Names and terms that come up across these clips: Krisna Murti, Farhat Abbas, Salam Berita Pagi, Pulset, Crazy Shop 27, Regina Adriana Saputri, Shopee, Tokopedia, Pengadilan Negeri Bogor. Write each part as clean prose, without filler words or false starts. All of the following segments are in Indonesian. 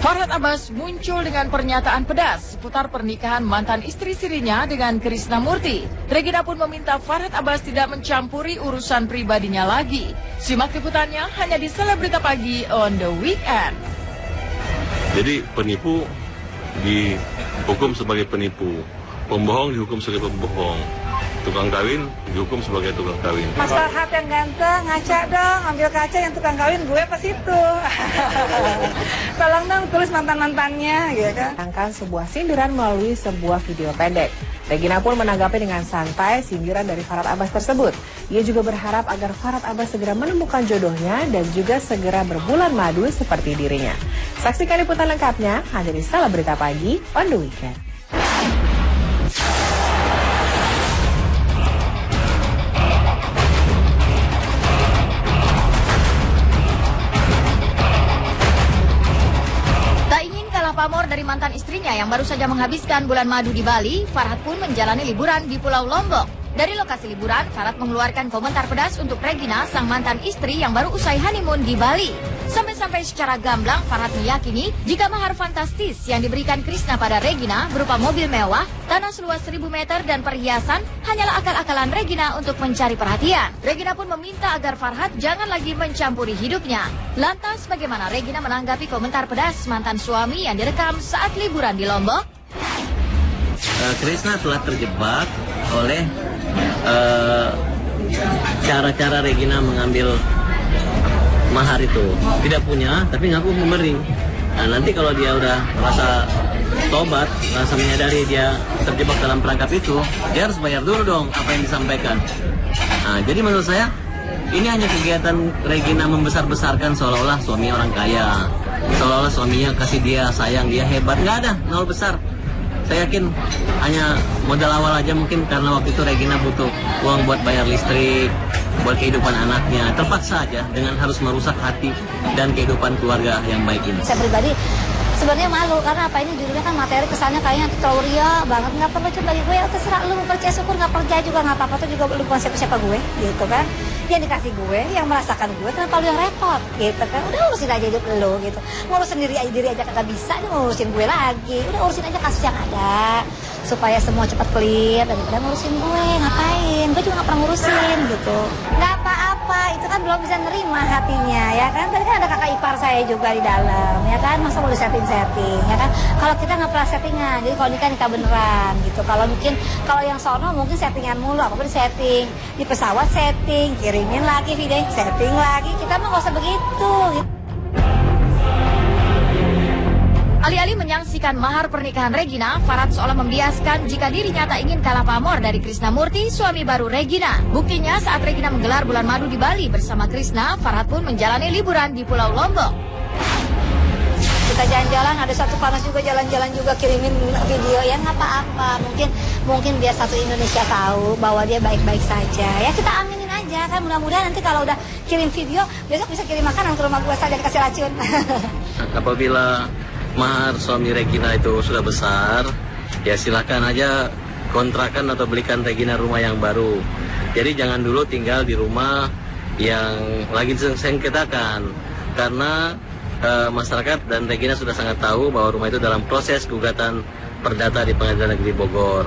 Farhat Abbas muncul dengan pernyataan pedas seputar pernikahan mantan istri sirinya dengan Krisna Murti. Regina pun meminta Farhat Abbas tidak mencampuri urusan pribadinya lagi. Simak liputannya hanya di Salam Berita Pagi on the Weekend. Jadi penipu dihukum sebagai penipu, pembohong dihukum sebagai pembohong, tukang kawin dihukum sebagai tukang kawin. Mas Farhat yang ganteng, ngaca dong, ambil kaca yang tukang kawin gue pas itu. Tolong dong tulis mantan-mantannya, gitu kan. Tangkan sebuah sindiran melalui sebuah video pendek. Regina pun menanggapi dengan santai sindiran dari Farhat Abbas tersebut. Ia juga berharap agar Farhat Abbas segera menemukan jodohnya dan juga segera berbulan madu seperti dirinya. Saksikan liputan lengkapnya hanya di Salam Berita Pagi on the Weekend. Pamor dari mantan istrinya yang baru saja menghabiskan bulan madu di Bali, Farhat pun menjalani liburan di Pulau Lombok. Dari lokasi liburan, Farhat mengeluarkan komentar pedas untuk Regina, sang mantan istri yang baru usai honeymoon di Bali. Sampai-sampai secara gamblang, Farhat meyakini jika mahar fantastis yang diberikan Krisna pada Regina berupa mobil mewah, tanah seluas 1.000 meter dan perhiasan hanyalah akal-akalan Regina untuk mencari perhatian. Regina pun meminta agar Farhat jangan lagi mencampuri hidupnya. Lantas bagaimana Regina menanggapi komentar pedas mantan suami yang direkam saat liburan di Lombok? Krisna telah terjebak oleh cara-cara Regina mengambil mahar itu. Tidak punya, tapi ngaku memberi. Nah, nanti kalau dia udah merasa tobat, merasa menyadari dia terjebak dalam perangkap itu, dia harus bayar dulu dong apa yang disampaikan. Nah, jadi menurut saya, ini hanya kegiatan Regina membesar-besarkan seolah-olah suami orang kaya, seolah-olah suaminya kasih dia, sayang dia, hebat. Nggak ada, nol besar. Saya yakin hanya modal awal aja mungkin karena waktu itu Regina butuh uang buat bayar listrik, buat kehidupan anaknya. Terpaksa aja dengan harus merusak hati dan kehidupan keluarga yang baik ini. Saya pribadi sebenarnya malu karena apa ini judulnya kan materi, kesannya kayaknya terlalu ria banget. Nggak perlu, coba bagi gue ya terserah lu mau percaya syukur, nggak percaya juga nggak apa-apa, tuh juga lu bukan siapa-siapa gue gitu kan. Yang dikasih gue, yang merasakan gue, kenapa lu yang repot gitu kan. Udah urusin aja hidup lu gitu, ngurus sendiri aja diri aja kagak bisa, ngurusin gue lagi. Udah urusin aja kasus yang ada supaya semua cepat clear daripada ngurusin gue. Ngapain, gue juga gak pernah ngurusin gitu. Gak apa-apa, itu kan belum bisa nerima hatinya ya kan. Tadi kan ada kakak ipar saya juga di dalam ya kan, masa mau setting-setting ya kan. Kalau kita gak pernah settingan, jadi kalau nikah beneran gitu. Kalau mungkin, kalau yang sono mungkin settingan mulu, apapun setting, di pesawat setting, kiri ingin lagi video setting lagi, kita mah nggak usah begitu. Alih-alih menyaksikan mahar pernikahan Regina, Farhat seolah membiaskan jika dirinya tak ingin kalah pamor dari Krisna Murti, suami baru Regina. Buktinya saat Regina menggelar bulan madu di Bali bersama Krisna, Farhat pun menjalani liburan di Pulau Lombok. Kita jalan-jalan, ada satu panas juga jalan-jalan juga, kirimin video ya nggak apa-apa. Mungkin biar satu Indonesia tahu bahwa dia baik-baik saja. Ya kita aminin aja kan, mudah-mudahan nanti kalau udah kirim video besok bisa kirim makanan ke rumah gue saja dikasih racun. Apabila mahar suami Regina itu sudah besar, ya silakan aja kontrakan atau belikan Regina rumah yang baru. Jadi jangan dulu tinggal di rumah yang lagi disengketakan karena masyarakat dan Regina sudah sangat tahu bahwa rumah itu dalam proses gugatan perdata di Pengadilan Negeri Bogor.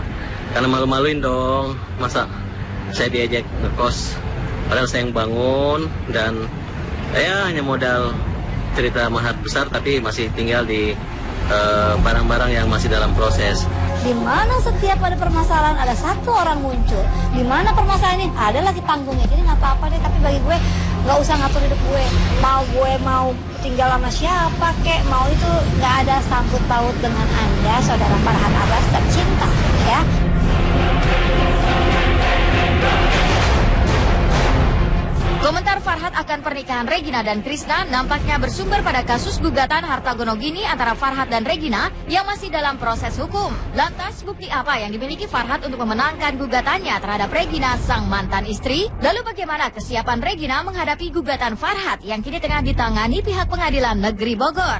Karena malu-maluin dong, masa saya diajak ngekos padahal saya yang bangun dan saya hanya modal cerita mahar besar tapi masih tinggal di barang-barang yang masih dalam proses. Di mana setiap ada permasalahan ada satu orang muncul, di mana permasalahan ini ada lagi panggungnya. Jadi nggak apa-apa deh, tapi bagi gue nggak usah ngatur hidup gue mau tinggal sama siapa kek, mau itu nggak ada sangkut paut dengan Anda, saudara Farhat Abbas tercinta ya. Komentar Farhat akan pernikahan Regina dan Krisna nampaknya bersumber pada kasus gugatan harta gonogini antara Farhat dan Regina yang masih dalam proses hukum. Lantas bukti apa yang dimiliki Farhat untuk memenangkan gugatannya terhadap Regina, sang mantan istri? Lalu bagaimana kesiapan Regina menghadapi gugatan Farhat yang kini tengah ditangani pihak Pengadilan Negeri Bogor?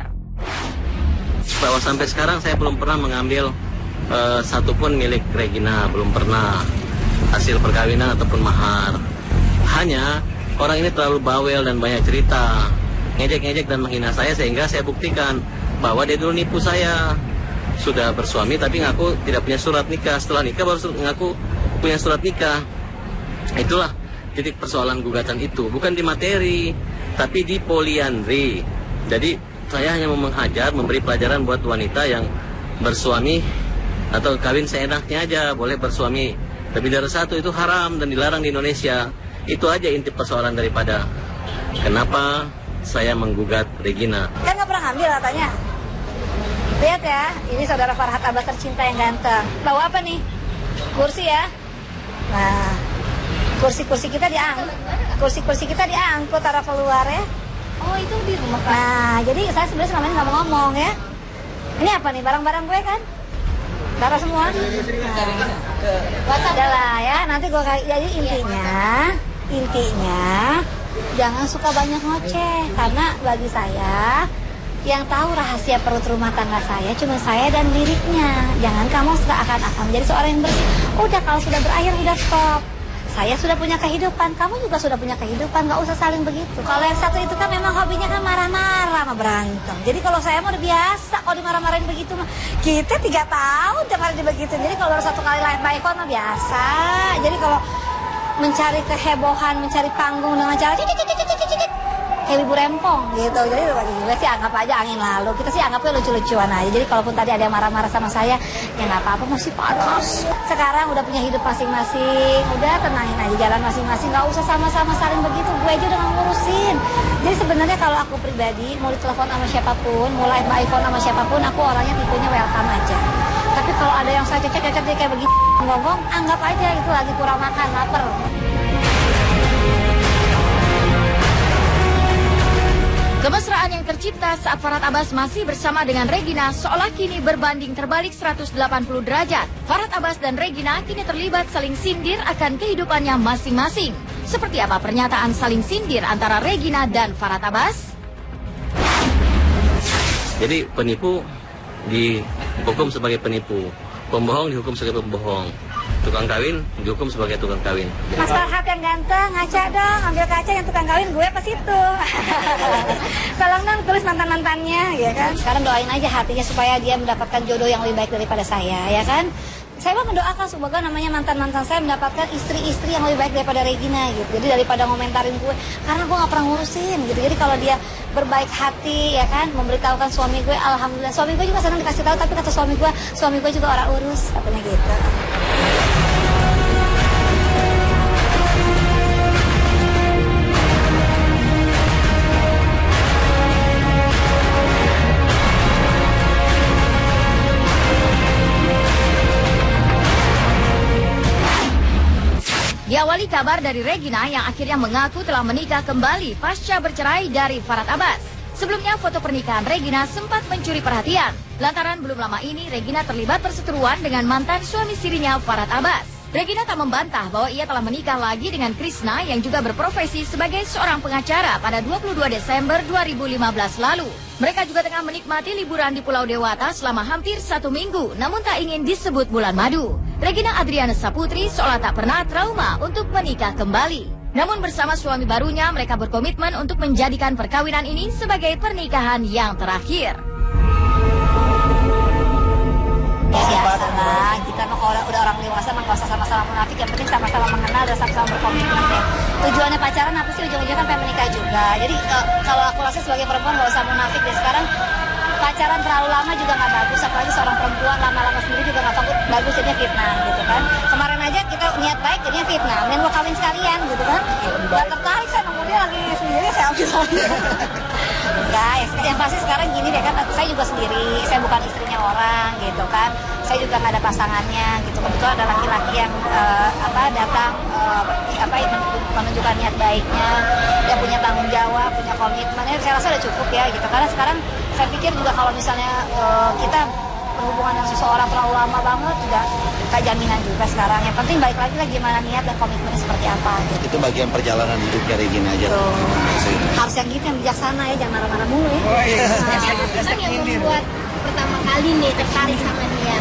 Bahwa sampai sekarang saya belum pernah mengambil satupun milik Regina, belum pernah hasil perkawinan ataupun mahar. Hanya orang ini terlalu bawel dan banyak cerita, ngejek-ngejek dan menghina saya, sehingga saya buktikan bahwa dia dulu nipu saya. Sudah bersuami tapi ngaku tidak punya surat nikah. Setelah nikah baru ngaku punya surat nikah. Itulah titik persoalan gugatan itu. Bukan di materi, tapi di poliandri. Jadi saya hanya menghajar, memberi pelajaran buat wanita yang bersuami atau kawin seenaknya aja. Boleh bersuami lebih dari satu, itu haram dan dilarang di Indonesia. Itu aja inti persoalan daripada kenapa saya menggugat Regina. Kan nggak pernah ngambil katanya. Lihat ya, ini saudara Farhat Abbas tercinta yang ganteng. Tahu apa nih? Kursi ya. Nah, kursi-kursi kita diangkut arah keluar ya. Oh, itu di rumah kan? Nah, jadi saya sebenarnya selama ini nggak mau ngomong ya. Ini apa nih? Barang-barang gue kan? Taruh semua. Nah, adalah ya, nanti gue jadi intinya jangan suka banyak ngoceh, karena bagi saya yang tahu rahasia perut rumah tangga saya cuma saya dan liriknya. Jangan kamu seakan-akan menjadi seorang yang bersih. Udah, kalau sudah berakhir udah stop. Saya sudah punya kehidupan, kamu juga sudah punya kehidupan, gak usah saling begitu. Kalau yang satu itu kan memang hobinya kan marah-marah sama berantem. Jadi kalau saya mah udah biasa kalau dimarah-marahin begitu mah. Kita 3 tahun tiap hari begitu. Jadi kalau satu kali live by phone mah biasa. Jadi kalau mencari kehebohan, mencari panggung dengan cara kayak ibu rempong gitu. Jadi gue sih anggap aja angin lalu. Kita sih anggapnya lucu-lucuan aja. Jadi kalaupun tadi ada yang marah-marah sama saya, ya nggak apa-apa, masih panas. Sekarang udah punya hidup masing-masing, udah tenangin aja jalan masing-masing, nggak usah sama-sama saling begitu. Gue aja udah ngurusin. Jadi sebenarnya kalau aku pribadi mau ditelepon sama siapapun, mulai iPhone sama siapapun, aku orangnya tipenya welcome aja. Tapi kalau ada yang saya cecek-cecek kayak begini ngomong, anggap aja itu lagi kurang makan, lapar. Kemesraan yang tercipta saat Farhat Abbas masih bersama dengan Regina seolah kini berbanding terbalik 180 derajat. Farhat Abbas dan Regina kini terlibat saling sindir akan kehidupannya masing-masing. Seperti apa pernyataan saling sindir antara Regina dan Farhat Abbas? Jadi penipu dihukum sebagai penipu, pembohong dihukum sebagai pembohong, tukang kawin dihukum sebagai tukang kawin. Mas Farhat yang ganteng, ngaca dong, ambil kaca yang tukang kawin gue pas itu. Tolong dong tulis mantan-mantannya, ya kan? Sekarang doain aja hatinya supaya dia mendapatkan jodoh yang lebih baik daripada saya, ya kan? Saya mau mendoakan semoga namanya mantan-mantan saya mendapatkan istri-istri yang lebih baik daripada Regina gitu. Jadi daripada ngomentarin gue, karena gue gak pernah ngurusin gitu. Jadi kalau dia berbaik hati ya kan, memberitahukan suami gue, alhamdulillah. Suami gue juga senang dikasih tahu, tapi kata suami gue juga orang urus, katanya gitu. Diawali kabar dari Regina yang akhirnya mengaku telah menikah kembali pasca bercerai dari Farhat Abbas. Sebelumnya foto pernikahan Regina sempat mencuri perhatian. Lantaran belum lama ini Regina terlibat perseteruan dengan mantan suami sirinya Farhat Abbas. Regina tak membantah bahwa ia telah menikah lagi dengan Krisna yang juga berprofesi sebagai seorang pengacara pada 22 Desember 2015 lalu. Mereka juga tengah menikmati liburan di Pulau Dewata selama hampir 1 minggu, namun tak ingin disebut bulan madu. Regina Adriana Saputri seolah tak pernah trauma untuk menikah kembali. Namun bersama suami barunya mereka berkomitmen untuk menjadikan perkawinan ini sebagai pernikahan yang terakhir. Biasalah, kita mah kalau udah orang dewasa mah gak usah sama-sama munafik, yang penting sama-sama mengenal dan sama-sama berkomitmen deh. Tujuannya pacaran apa sih? Ujung-ujungnya kan pengen menikah juga. Jadi kalau aku rasa sebagai perempuan gak usah munafik deh sekarang. Pacaran terlalu lama juga nggak bagus, apalagi seorang perempuan lama-lama sendiri juga nggak bagus, jadinya fitnah gitu kan. Kemarin aja kita niat baik jadinya fitnah, mending mau kawin sekalian gitu kan. Nggak tertarik saya nemu dia lagi sendiri, saya ambil lagi. Enggak, yang pasti sekarang gini deh kan, saya juga sendiri, saya bukan istrinya orang gitu kan. Saya juga nggak ada pasangannya gitu, kebetulan ada laki-laki yang menunjukkan niat baiknya, dia punya tanggung jawab, punya komitmen. Saya rasa udah cukup ya gitu, karena sekarang saya pikir juga kalau misalnya kita berhubungan dengan seseorang terlalu lama banget juga gak jaminan juga sekarang. Yang penting balik lagi lah gimana niat dan komitmennya seperti apa gitu. Itu bagian perjalanan hidupnya Regina aja. Harus yang gitu, yang bijaksana ya, jangan marah-marah mulu ya. Oh, iya. Nah, yang membuat pertama kali nih tertarik sama dia.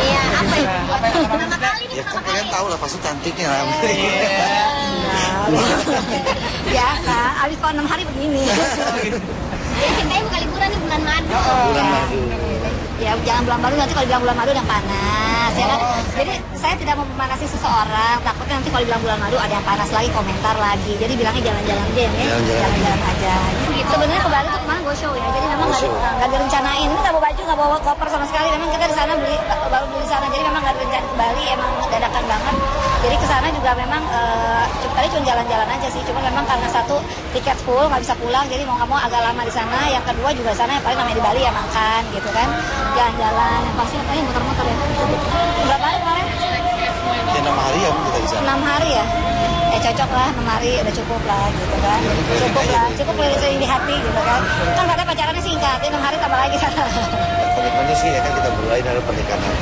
Iya, apa ya? Pertama kali nih, pertama kali. Kalian tahu lah, pasti cantiknya lah. Biasa, abis kalau 6 hari begini. Jadi kayaknya bukan liburan nih, bulan madu. Bulan madu. Ya jangan bulan madu, nanti kalau bilang bulan madu yang panas, ya kan? Jadi saya tidak mau memanasi seseorang, takutnya nanti kalau bilang bulan madu ada yang panas lagi, komentar lagi. Jadi bilangnya jalan-jalan aja, ya, jalan-jalan aja. Sebenarnya ke Bali tuh kemarin go show ya, jadi memang nggak direncanain. Nggak bawa baju, nggak bawa koper sama sekali. Memang kita di sana beli, baru beli di sana, jadi memang nggak direncanain ke Bali, emang dadakan banget. Jadi ke sana juga memang tadi cuma jalan-jalan aja sih, cuma memang karena satu tiket full nggak bisa pulang, jadi mau nggak mau agak lama di sana. Yang kedua juga sana yang paling namanya di Bali ya makan gitu kan, jalan-jalan, yang pasti paling muter-muter ya. Berapa hari kemarin? Ya 6 hari ya kita di sana. 6 hari ya. Ya cocok lah, 6 hari udah cukup lah gitu kan. Cukup lah, cukup keliling di hati gitu kan. Kan pada pacarannya singkat, ya 6 hari tambah lagi sana. Komitmennya sih ya kan kita mulai dari pernikahan.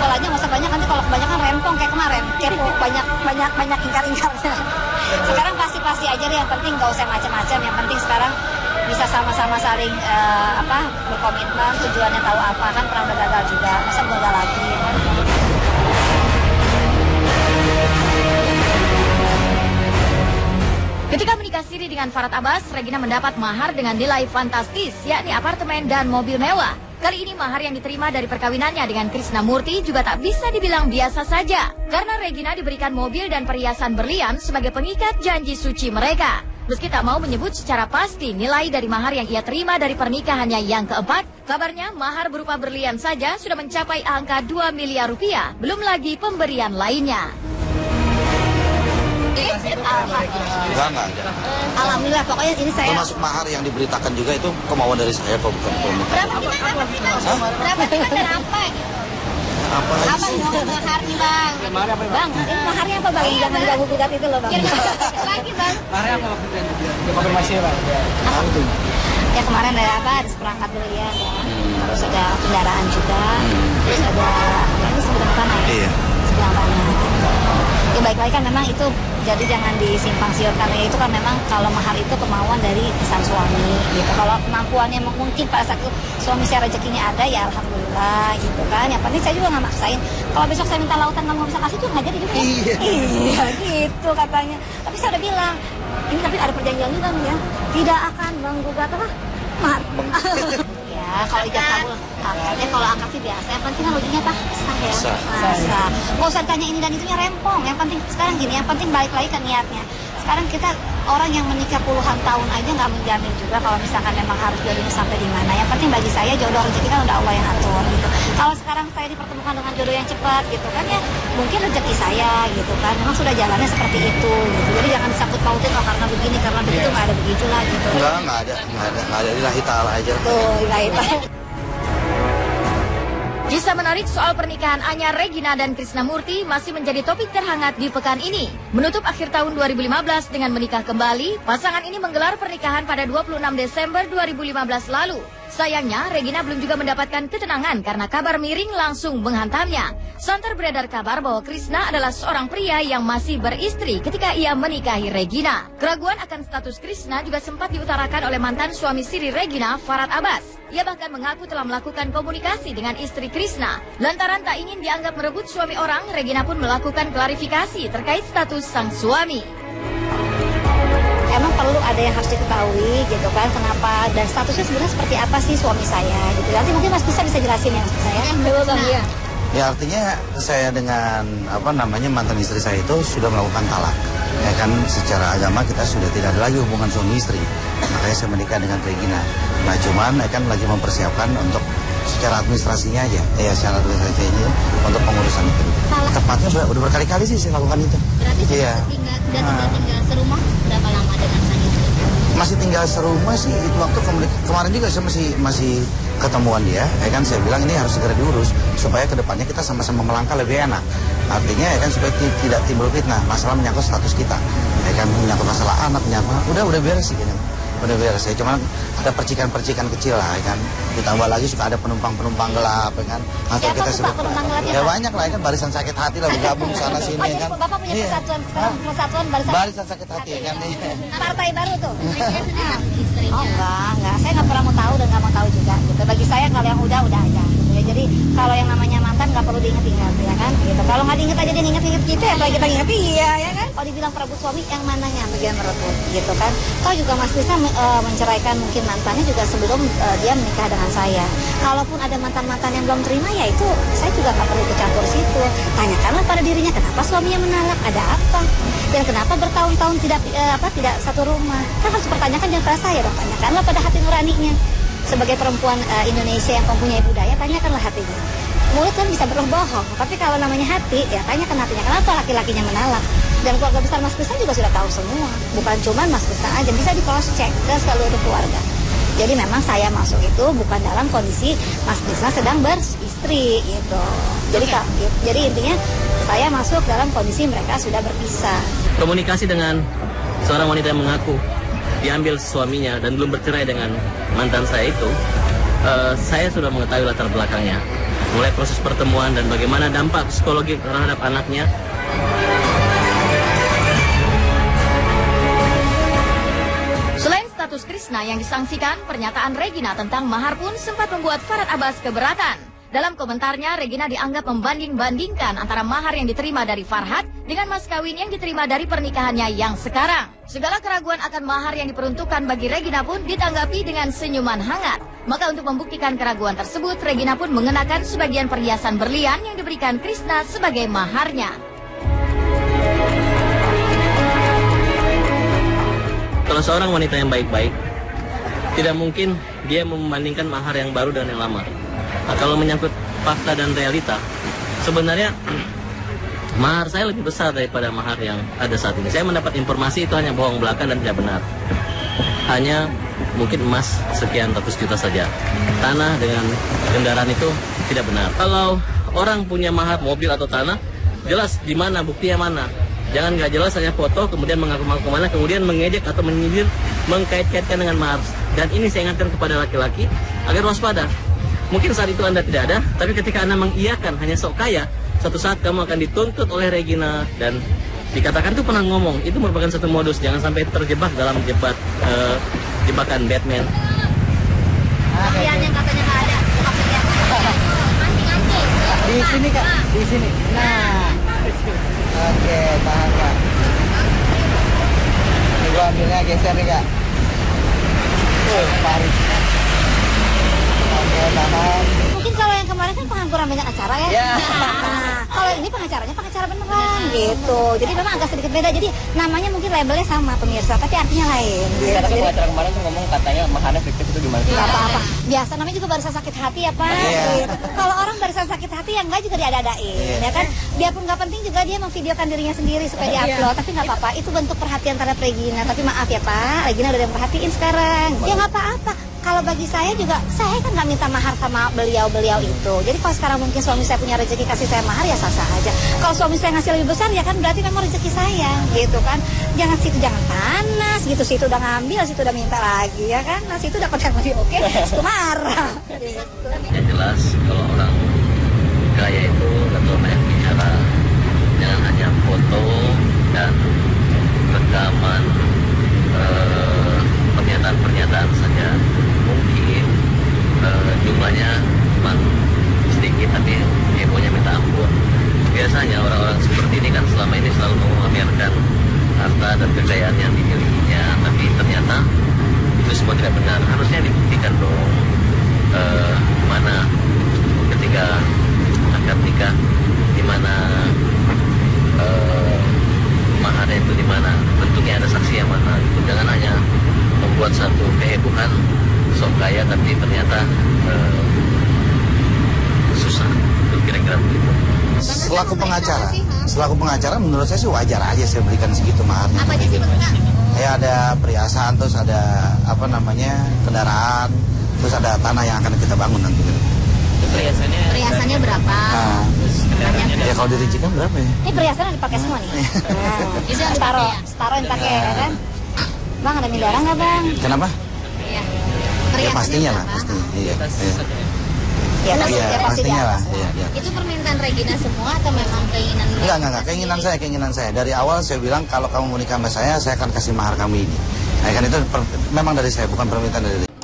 Polanya nggak usah banyak, nanti kalau kebanyakan rempong kayak kemarin, kepo banyak ingkar-ingkarnya. Sekarang pasti aja deh, yang penting nggak usah macam-macam. Yang penting sekarang bisa sama-sama saling berkomitmen, tujuannya tahu apa, kan pernah udah gagal juga, masa gagal lagi. Ketika menikah siri dengan Farhat Abbas, Regina mendapat mahar dengan nilai fantastis, yakni apartemen dan mobil mewah. Kali ini mahar yang diterima dari perkawinannya dengan Krisna Murti juga tak bisa dibilang biasa saja. Karena Regina diberikan mobil dan perhiasan berlian sebagai pengikat janji suci mereka. Meski tak mau menyebut secara pasti nilai dari mahar yang ia terima dari pernikahannya yang keempat, kabarnya mahar berupa berlian saja sudah mencapai angka 2 miliar rupiah, belum lagi pemberian lainnya. Alhamdulillah, pokoknya ini saya termasuk mahar yang diberitakan juga itu kemauan dari saya, kok bukan kemauan. Berapa kita apa gitu? Apa sih? Mahar nih bang. Bang, maharnya apa bang? Jangan ganggu gugat itu loh bang. Lagi bang. Maharnya apa waktu itu? Konfirmasi bang. Ya kemarin ada apa? Ada seperangkat berlian, terus ada kendaraan juga, terus ada ini sebelah kanan. Iya. Sebelah kanan. Ya baik-baik kan memang itu, jadi jangan disimpang siurkan ya, itu kan memang kalau mahar itu kemauan dari sang suami gitu. Kalau kemampuannya mungkin pada saat itu suami saya rezekinya ada ya alhamdulillah gitu kan. Yang penting saya juga nggak maksain, kalau besok saya minta lautan kamu bisa kasih itu nggak jadi juga. Iya gitu katanya, tapi saya udah bilang ini tapi ada perjanjian juga nih ya, tidak akan menggugat apa mahar. Ya, kalau ijab kabul, akadnya kalau akad sih biasa, yang penting kan loginya sah ya. Sah. Nggak usah tanya ini dan itunya rempong, yang penting sekarang gini, yang penting balik lagi ke niatnya. Sekarang kita orang yang menikah puluhan tahun aja nggak menjamin juga kalau misalkan memang harus jodohnya sampai di mana. Yang penting bagi saya jodoh rezeki kan udah Allah yang atur gitu. Kalau sekarang saya dipertemukan dengan jodoh yang cepat gitu kan ya, mungkin rezeki saya gitu kan. Memang sudah jalannya seperti itu gitu. Jadi jangan disangkut pautin oh, karena begini karena begitu nggak ada begitu lah gitu. Nggak ada ilahi ta'ala aja. Tuh ilahi ta'ala. Kisah menarik soal pernikahan Anya, Regina, dan Krisna Murti masih menjadi topik terhangat di pekan ini. Menutup akhir tahun 2015 dengan menikah kembali, pasangan ini menggelar pernikahan pada 26 Desember 2015 lalu. Sayangnya, Regina belum juga mendapatkan ketenangan karena kabar miring langsung menghantamnya. Santer beredar kabar bahwa Krisna adalah seorang pria yang masih beristri ketika ia menikahi Regina. Keraguan akan status Krisna juga sempat diutarakan oleh mantan suami siri Regina, Farhat Abbas. Ia bahkan mengaku telah melakukan komunikasi dengan istri Krisna. Lantaran tak ingin dianggap merebut suami orang, Regina pun melakukan klarifikasi terkait status sang suami. Emang perlu ada yang harus diketahui gitu kan, kenapa dan statusnya sebenarnya seperti apa sih suami saya gitu. Nanti mungkin Mas bisa jelasin ya Mas saya. Ya artinya saya dengan mantan istri saya itu sudah melakukan talak. Ya kan secara agama kita sudah tidak ada lagi hubungan suami istri. Makanya saya menikah dengan Regina. Nah cuman saya kan lagi mempersiapkan untuk secara administrasinya aja. Ya secara administrasinya untuk pengurusan itu. Tepatnya udah berkali-kali sih saya lakukan itu. Berarti iya. Tinggal serumah berapa lama dengan sang istri? Masih tinggal serumah sih, itu waktu kemarin juga saya masih ketemuan dia. Ya kan saya bilang ini harus segera diurus supaya kedepannya kita sama-sama melangkah lebih enak. Artinya ya kan supaya tidak timbul fitnah, masalah menyangkut status kita. Ya kan menyangkut masalah anak, udah beres sih gitu. Udah beres ya, cuman ada percikan-percikan kecil lah ya kan. Ditambah lagi suka ada penumpang-penumpang gelap ya kan. Atau siapa kita sebut ya banyak lah ya kan, barisan sakit hati lah bergabung sana sini ya kan. Bapak punya persatuan barisan sakit hati ya kan. Partai baru tuh. Oh enggak, saya nggak pernah mau tahu dan nggak mau tahu juga gitu. Bagi saya kalau yang udah aja. gitu ya. Jadi kalau yang namanya mantan nggak perlu diingat-ingat ya kan gitu. Kalau nggak diingat aja dia ingat-ingat kita ya, apalagi kita ingat dia ya kan. Kalau dibilang perebut suami yang mananya bagian merebut gitu kan. Kalau juga Mas Krisna menceraikan mungkin mantannya juga sebelum dia menikah dengan saya. Kalaupun ada mantan-mantan yang belum terima ya itu saya juga nggak perlu kecampur situ. Tanyakanlah pada dirinya kenapa suaminya menalak, ada apa? Dan kenapa bertahun-tahun tidak satu rumah? Kan harus pertanyakan jangan pada saya dong, tanyakanlah pada hati nuraninya. Sebagai perempuan Indonesia yang mempunyai budaya, tanyakanlah hatinya. Mulut kan bisa berbohong, tapi kalau namanya hati, ya tanyakan hatinya. Kenapa laki-lakinya menalak? Dan keluarga besar Mas Krisna juga sudah tahu semua. Bukan cuma Mas Krisna aja, bisa di cross-check ke seluruh keluarga. Jadi memang saya masuk itu bukan dalam kondisi Mas Krisna sedang beristri gitu. Jadi intinya saya masuk dalam kondisi mereka sudah berpisah. Komunikasi dengan seorang wanita yang mengaku diambil suaminya dan belum bercerai dengan mantan saya itu, saya sudah mengetahui latar belakangnya, mulai proses pertemuan dan bagaimana dampak psikologi terhadap anaknya. Selain status Krisna yang disangsikan, pernyataan Regina tentang mahar pun sempat membuat Farhat Abbas keberatan. Dalam komentarnya, Regina dianggap membanding-bandingkan antara mahar yang diterima dari Farhat dengan mas kawin yang diterima dari pernikahannya yang sekarang. Segala keraguan akan mahar yang diperuntukkan bagi Regina pun ditanggapi dengan senyuman hangat. Maka untuk membuktikan keraguan tersebut, Regina pun mengenakan sebagian perhiasan berlian yang diberikan Krisna sebagai maharnya. Kalau seorang wanita yang baik-baik, tidak mungkin dia membandingkan mahar yang baru dan yang lama. Nah, kalau menyangkut fakta dan realita, sebenarnya mahar saya lebih besar daripada mahar yang ada saat ini. Saya mendapat informasi itu hanya bohong belakang dan tidak benar. Hanya mungkin emas sekian ratus juta saja. Tanah dengan kendaraan itu tidak benar. Kalau orang punya mahar mobil atau tanah, jelas di mana, buktinya mana. Jangan nggak jelas hanya foto, kemudian mengaku-ngaku mana, kemudian mengejek atau menyindir, mengkait-kaitkan dengan mahar. Dan ini saya ingatkan kepada laki-laki agar waspada. Mungkin saat itu Anda tidak ada, tapi ketika Anda mengiyakan hanya sok kaya, suatu saat kamu akan dituntut oleh Regina. Dan dikatakan itu pernah ngomong, itu merupakan satu modus, jangan sampai terjebak dalam jebakan Batman. Kalian yang katanya nggak ada, di sini Kak, di sini. Nah, oke, paham Kak. Ini gua ambilnya geser nih Kak. Mungkin kalau yang kemarin kan pengangguran banyak acara ya. Nah, kalau ini pengacaranya pengacara beneran gitu. Jadi memang agak sedikit beda. Jadi namanya mungkin labelnya sama pemirsa, tapi artinya lain. Karena gitu. Pengacara kemarin tuh ngomong katanya maharnya fiktif itu gimana? Gak apa-apa. Biasa namanya juga barisan sakit hati ya Pak. Gitu. Kalau orang barisan sakit hati yang enggak juga diada-adain ya kan. Biarpun nggak penting juga dia memvideokan dirinya sendiri supaya diupload. Tapi nggak apa-apa. Itu bentuk perhatian terhadap Regina. Tapi maaf ya Pak, Regina udah diperhatiin sekarang. Ya nggak apa-apa. Kalau bagi saya juga, saya kan nggak minta mahar sama beliau-beliau itu. Jadi kalau sekarang mungkin suami saya punya rezeki kasih saya mahar ya sah-sah aja. Kalau suami saya ngasih lebih besar ya kan berarti memang rezeki saya gitu kan. Jangan situ jangan panas gitu, situ udah ngambil, situ udah minta lagi ya kan. Nah situ dapat yang lebih oke, situ marah. Yang jelas kalau orang kaya itu nggak perlu banyak bicara, jangan hanya foto dan rekaman pernyataan-pernyataan saja. Mungkin jumlahnya cuma sedikit tapi egonya minta ampun. Biasanya orang-orang seperti ini kan selama ini selalu memamerkan harta dan kekayaan yang dimilikinya, tapi ternyata itu semua tidak benar. Harusnya dibuktikan dong mana ketika akad nikah di mana maharnya itu di mana, bentuknya ada saksi yang mana. Jangan hanya membuat satu kehebohan sok kaya tapi ternyata susah. Kira-kira begitu. Selaku pengacara menurut saya sih wajar aja saya berikan segitu maharnya. Apa aja sih maksudnya? Ya ada perhiasan, terus ada apa namanya kendaraan, terus ada tanah yang akan kita bangun nanti. Perhiasannya berapa? Nah, ya kalau dirincikan berapa ya? Ini perhiasannya dipakai semua nih. Setaro yang dipakai ya kan? Bang, ada miara nggak Bang? Kenapa? Iya. Ya pastinya lah, pasti. Iya. Ya pastinya lah. Iya. Itu permintaan Regina semua atau memang keinginan? Enggak. Keinginan saya. Dari awal saya bilang kalau kamu mau nikah sama saya akan kasih mahar kamu ini. Nah, kan itu memang dari saya, bukan permintaan dari.